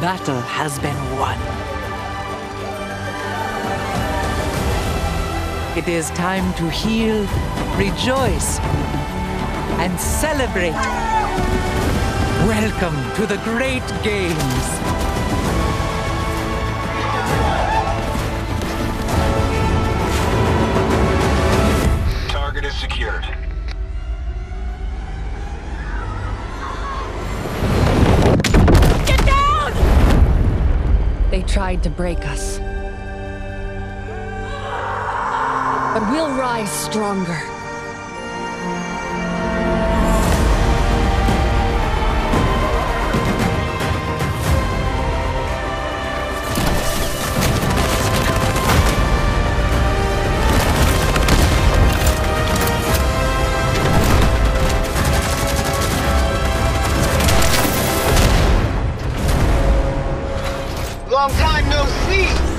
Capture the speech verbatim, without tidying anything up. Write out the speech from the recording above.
battle has been won. It is time to heal, rejoice, and celebrate. Welcome to the Great Games. They tried to break us, but we'll rise stronger. Long time no see!